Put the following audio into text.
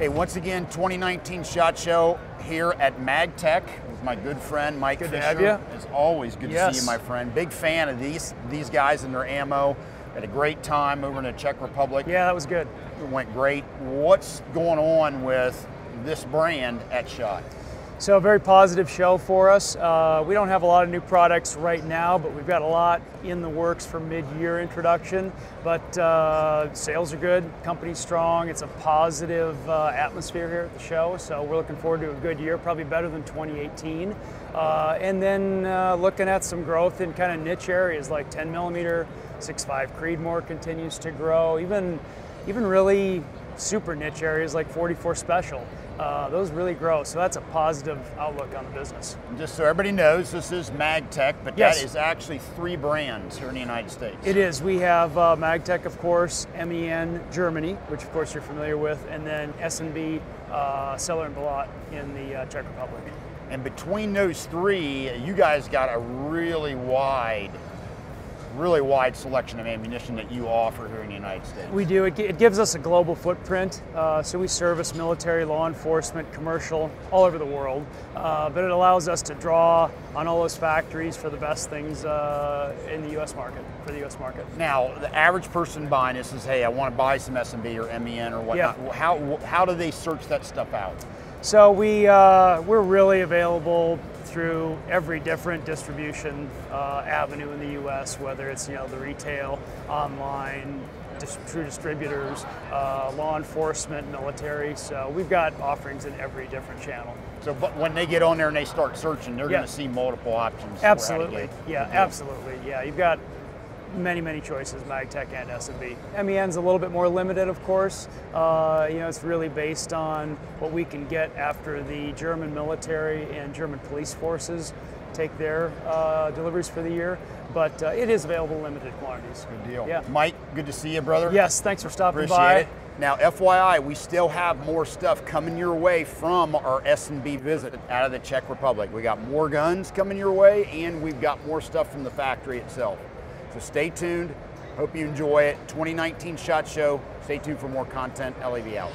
Hey, once again, 2019 SHOT Show here at Magtech with my good friend Mike Fisher. Good to have you. It's always good to see you, my friend. Big fan of these guys and their ammo. Had a great time over in the Czech Republic. Yeah, that was good. It went great. What's going on with this brand at SHOT? So a very positive show for us. We don't have a lot of new products right now, but we've got a lot in the works for mid-year introduction. But sales are good, company's strong. It's a positive atmosphere here at the show, so we're looking forward to a good year, probably better than 2018. And then looking at some growth in kind of niche areas like 10 millimeter, 6.5 Creedmoor continues to grow, even really super niche areas like 44 special. Those really grow, so that's a positive outlook on the business. Just so everybody knows, this is Magtech, but that is actually three brands here in the United States. It is. We have Magtech, of course, MEN Germany, which of course you're familiar with, and then S&B, Sellier and Bellot in the Czech Republic. And between those three, you guys got a really wide selection of ammunition that you offer here in the United States. We do. It gives us a global footprint, so we service military, law enforcement, commercial, all over the world, but it allows us to draw on all those factories for the best things in the U.S. market, for the U.S. market. Now, the average person buying this is, hey, I want to buy some S&B or MEN or whatnot. Yeah. How do they search that stuff out? So we're really available through every different distribution avenue in the U.S., whether it's the retail, online, through distributors, law enforcement, military. So we've got offerings in every different channel. So but when they get on there and they start searching, they're going to see multiple options. Absolutely. Yeah, absolutely. Yeah, you've got many choices, Magtech and S&B. MEN's a little bit more limited, of course. It's really based on what we can get after the German military and German police forces take their deliveries for the year, but it is available in limited quantities. Good deal. Yeah. Mike, good to see you, brother. Yes, thanks for stopping by. Appreciate it. Now, FYI, we still have more stuff coming your way from our S&B visit out of the Czech Republic. We got more guns coming your way, and we've got more stuff from the factory itself. So stay tuned. Hope you enjoy it. 2019 SHOT Show. Stay tuned for more content. LAV out.